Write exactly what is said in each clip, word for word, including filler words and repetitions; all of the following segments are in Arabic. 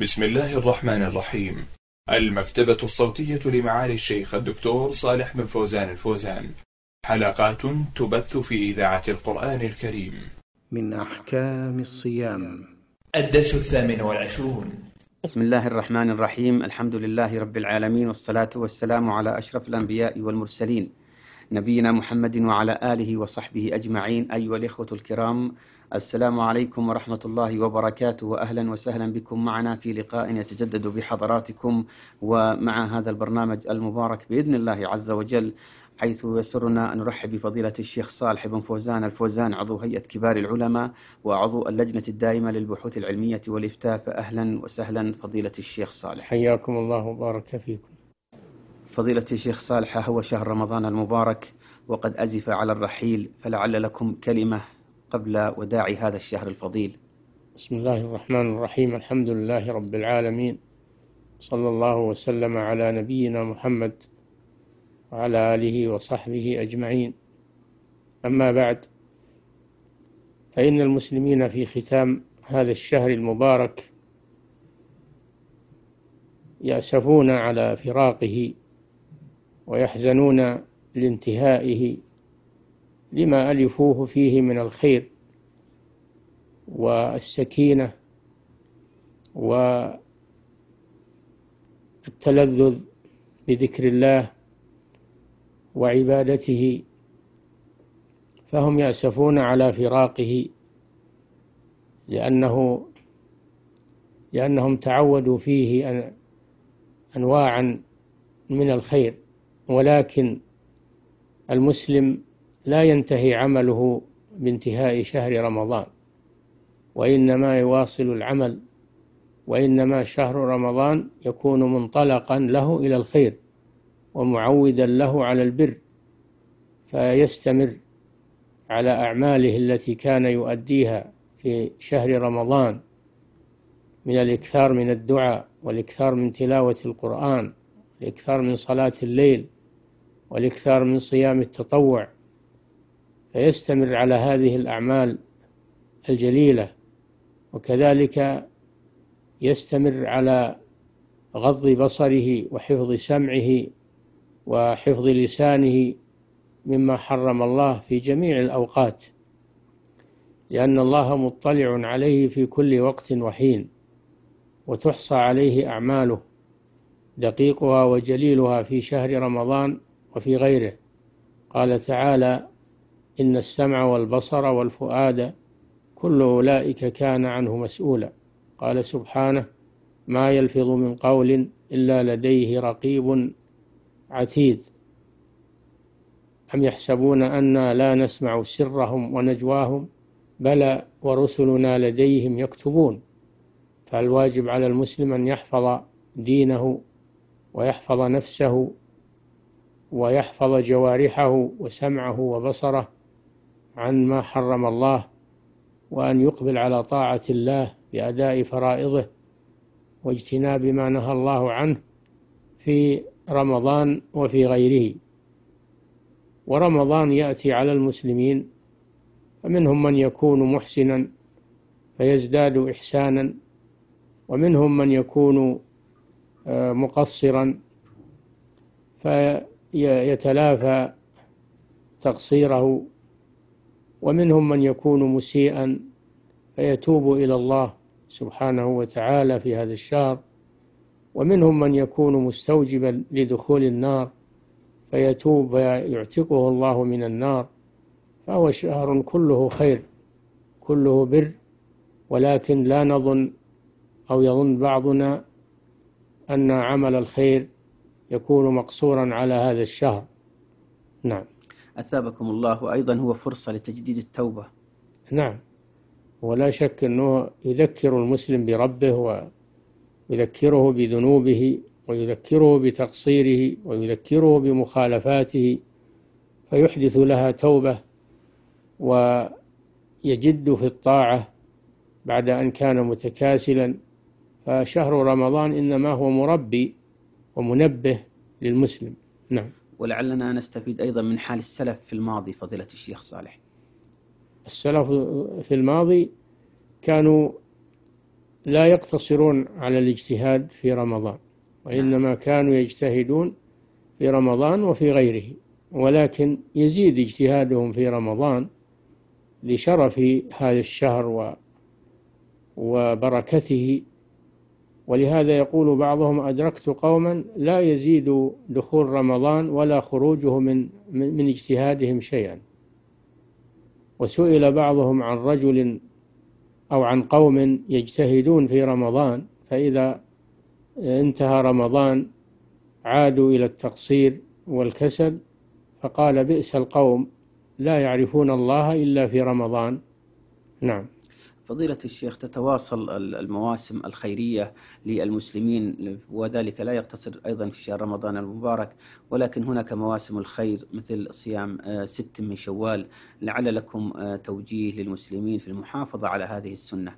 بسم الله الرحمن الرحيم. المكتبة الصوتية لمعالي الشيخ الدكتور صالح بن فوزان الفوزان، حلقات تبث في إذاعة القرآن الكريم من أحكام الصيام. الدرس الثامن والعشرون. بسم الله الرحمن الرحيم. الحمد لله رب العالمين، والصلاة والسلام على أشرف الأنبياء والمرسلين، نبينا محمد وعلى آله وصحبه أجمعين. أيها الإخوة الكرام، السلام عليكم ورحمة الله وبركاته، وأهلا وسهلا بكم معنا في لقاء يتجدد بحضراتكم ومع هذا البرنامج المبارك بإذن الله عز وجل، حيث يسرنا أن نرحب بفضيلة الشيخ صالح بن فوزان الفوزان، عضو هيئة كبار العلماء وعضو اللجنة الدائمة للبحوث العلمية والإفتاء. فأهلا وسهلا فضيلة الشيخ صالح، حياكم الله وبارك فيكم. فضيلة الشيخ صالح، هو شهر رمضان المبارك وقد أزف على الرحيل، فلعل لكم كلمة قبل وداع هذا الشهر الفضيل. بسم الله الرحمن الرحيم. الحمد لله رب العالمين، صلى الله وسلم على نبينا محمد وعلى آله وصحبه أجمعين. أما بعد، فإن المسلمين في ختام هذا الشهر المبارك يأسفون على فراقه ويحزنون لانتهائه لما ألفوه فيه من الخير والسكينة والتلذذ بذكر الله وعبادته، فهم يأسفون على فراقه لأنه لأنهم تعودوا فيه أنواعا من الخير، ولكن المسلم لا ينتهي عمله بانتهاء شهر رمضان، وإنما يواصل العمل، وإنما شهر رمضان يكون منطلقا له إلى الخير ومعودا له على البر، فيستمر على أعماله التي كان يؤديها في شهر رمضان من الإكثار من الدعاء، والإكثار من تلاوة القرآن، والإكثار من صلاة الليل، والإكثار من صيام التطوع، فيستمر على هذه الأعمال الجليلة، وكذلك يستمر على غض بصره وحفظ سمعه وحفظ لسانه مما حرم الله في جميع الأوقات، لأن الله مطلع عليه في كل وقت وحين، وتحصى عليه أعماله دقيقها وجليلها في شهر رمضان وفي غيره. قال تعالى: إن السمع والبصر والفؤاد كل أولئك كان عنه مسؤولا. قال سبحانه: ما يلفظ من قول إلا لديه رقيب عتيد. أم يحسبون أنا لا نسمع سرهم ونجواهم بلى ورسلنا لديهم يكتبون. فالواجب على المسلم أن يحفظ دينه ويحفظ نفسه ويحفظ جوارحه وسمعه وبصره عن ما حرم الله، وأن يقبل على طاعة الله بأداء فرائضه واجتناب ما نهى الله عنه في رمضان وفي غيره. ورمضان يأتي على المسلمين، فمنهم من يكون محسنا فيزداد إحسانا، ومنهم من يكون مقصرا فيتلافى تقصيره، ومنهم من يكون مسيئا فيتوب إلى الله سبحانه وتعالى في هذا الشهر، ومنهم من يكون مستوجبا لدخول النار فيتوب ويعتقه الله من النار. فهو شهر كله خير، كله بر، ولكن لا نظن أو يظن بعضنا أن عمل الخير يكون مقصورا على هذا الشهر. نعم، أثابكم الله. وأيضا هو فرصة لتجديد التوبة. نعم، ولا شك أنه يذكر المسلم بربه، ويذكره بذنوبه، ويذكره بتقصيره، ويذكره بمخالفاته، فيحدث لها توبة ويجد في الطاعة بعد أن كان متكاسلا. فشهر رمضان إنما هو مربي ومنبه للمسلم. نعم، ولعلنا نستفيد أيضا من حال السلف في الماضي فضيلة الشيخ صالح. السلف في الماضي كانوا لا يقتصرون على الاجتهاد في رمضان، وإنما كانوا يجتهدون في رمضان وفي غيره، ولكن يزيد اجتهادهم في رمضان لشرف هذا الشهر وبركته. ولهذا يقول بعضهم: أدركت قوما لا يزيد دخول رمضان ولا خروجه من من اجتهادهم شيئا. وسئل بعضهم عن رجل أو عن قوم يجتهدون في رمضان، فإذا انتهى رمضان عادوا إلى التقصير والكسل، فقال: بئس القوم لا يعرفون الله إلا في رمضان. نعم. فضيلة الشيخ، تتواصل المواسم الخيرية للمسلمين، وذلك لا يقتصر أيضا في شهر رمضان المبارك، ولكن هناك مواسم الخير مثل صيام ست من شوال، لعل لكم توجيه للمسلمين في المحافظة على هذه السنة.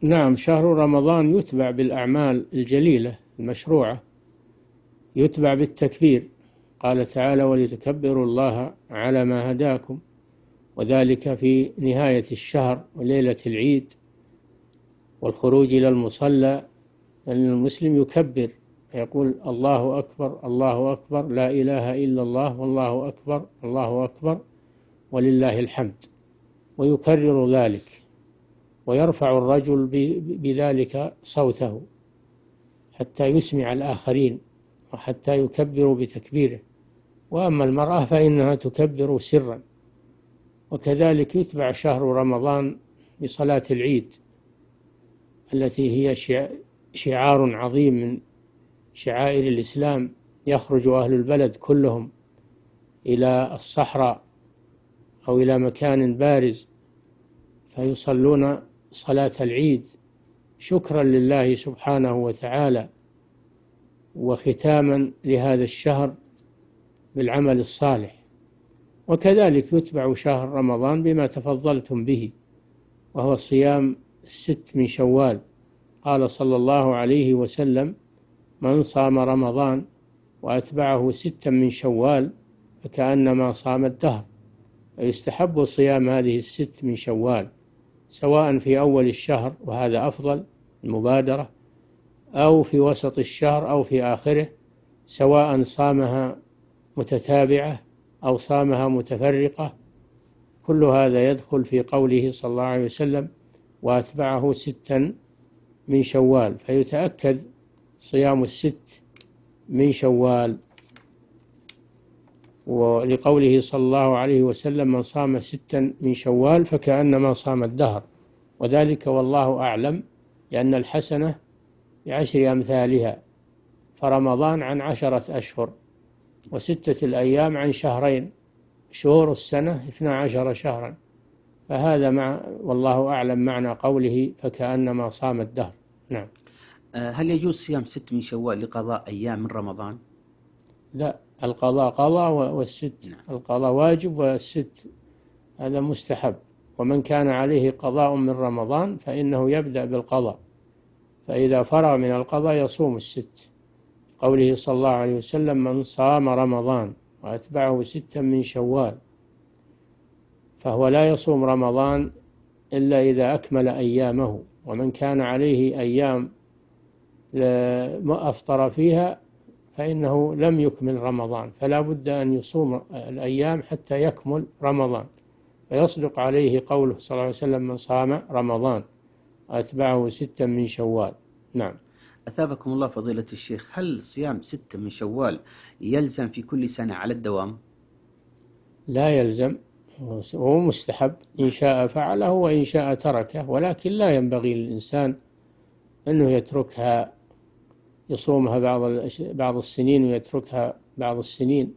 نعم، شهر رمضان يتبع بالأعمال الجليلة المشروعة، يتبع بالتكبير، قال تعالى: ولتكبروا الله على ما هداكم، وذلك في نهاية الشهر وليلة العيد والخروج إلى المصلى، أن المسلم يكبر يقول: الله أكبر الله أكبر، لا إله إلا الله، والله أكبر الله أكبر ولله الحمد، ويكرر ذلك، ويرفع الرجل بذلك صوته حتى يسمع الآخرين، وحتى يكبروا بتكبيره. وأما المرأة فإنها تكبر سرا. وكذلك يتبع شهر رمضان بصلاة العيد التي هي شعار عظيم من شعائر الإسلام، يخرج أهل البلد كلهم إلى الصحراء أو إلى مكان بارز فيصلون صلاة العيد شكرا لله سبحانه وتعالى، وختاما لهذا الشهر بالعمل الصالح. وكذلك يتبع شهر رمضان بما تفضلتم به، وهو الصيام الست من شوال. قال صلى الله عليه وسلم: من صام رمضان وأتبعه ستا من شوال فكأنما صام الدهر. فيستحب صيام هذه الست من شوال، سواء في أول الشهر، وهذا أفضل المبادرة، أو في وسط الشهر أو في آخره، سواء صامها متتابعة أو صامها متفرقة، كل هذا يدخل في قوله صلى الله عليه وسلم: وأتبعه ستا من شوال. فيتأكد صيام الست من شوال، ولقوله صلى الله عليه وسلم: من صام ستا من شوال فكأنما صام الدهر. وذلك والله أعلم، لأن الحسنة بعشر أمثالها، فرمضان عن عشرة أشهر، وستة الأيام عن شهرين، شهور السنة اثنا عشر شهرا. فهذا مع والله أعلم معنى قوله: فكأنما صام الدهر. نعم. هل يجوز صيام ست من شوال لقضاء أيام من رمضان؟ لا، القضاء قضاء والست نعم. القضاء واجب والست هذا مستحب. ومن كان عليه قضاء من رمضان فإنه يبدأ بالقضاء، فإذا فرغ من القضاء يصوم الست، قوله صلى الله عليه وسلم: من صام رمضان وأتبعه ستا من شوال. فهو لا يصوم رمضان إلا إذا أكمل أيامه، ومن كان عليه أيام ما أفطر فيها فإنه لم يكمل رمضان، فلا بد أن يصوم الأيام حتى يكمل رمضان، فيصدق عليه قوله صلى الله عليه وسلم: من صام رمضان وأتبعه ستا من شوال. نعم. أثابكم الله فضيلة الشيخ، هل صيام ستة من شوال يلزم في كل سنة على الدوام؟ لا يلزم، هو مستحب، إن شاء فعله وإن شاء تركه، ولكن لا ينبغي للإنسان أنه يتركها، يصومها بعض بعض السنين ويتركها بعض السنين،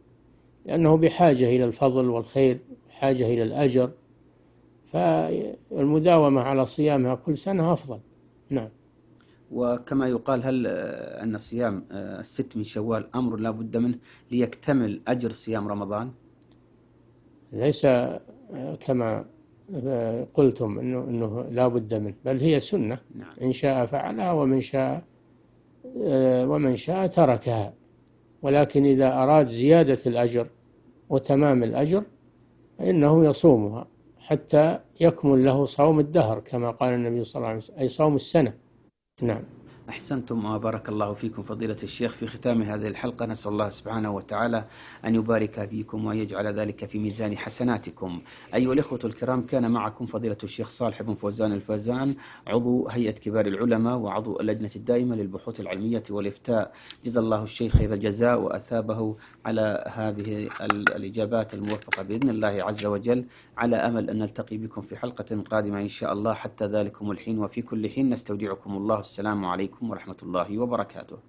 لأنه بحاجة إلى الفضل والخير، بحاجة إلى الأجر، فالمداومة على صيامها كل سنة أفضل. نعم. وكما يقال، هل أن صيام الست من شوال أمر لا بد منه ليكتمل أجر صيام رمضان؟ ليس كما قلتم أنه, إنه لا بد منه، بل هي سنة. نعم. إن شاء فعلها ومن شاء ومن شاء تركها، ولكن إذا أراد زيادة الأجر وتمام الأجر فإنه يصومها حتى يكمل له صوم الدهر كما قال النبي صلى الله عليه وسلم، أي صوم السنة. نعم. أحسنتم وبارك الله فيكم فضيلة الشيخ. في ختام هذه الحلقة نسأل الله سبحانه وتعالى أن يبارك بكم ويجعل ذلك في ميزان حسناتكم. أيها الإخوة الكرام، كان معكم فضيلة الشيخ صالح بن فوزان الفوزان، عضو هيئة كبار العلماء وعضو اللجنة الدائمة للبحوث العلمية والإفتاء. جزا الله الشيخ خير الجزاء وأثابه على هذه الإجابات الموفقة بإذن الله عز وجل، على أمل أن نلتقي بكم في حلقة قادمة إن شاء الله. حتى ذلكم الحين وفي كل حين نستودعكم الله، السلام عليكم ورحمة الله وبركاته.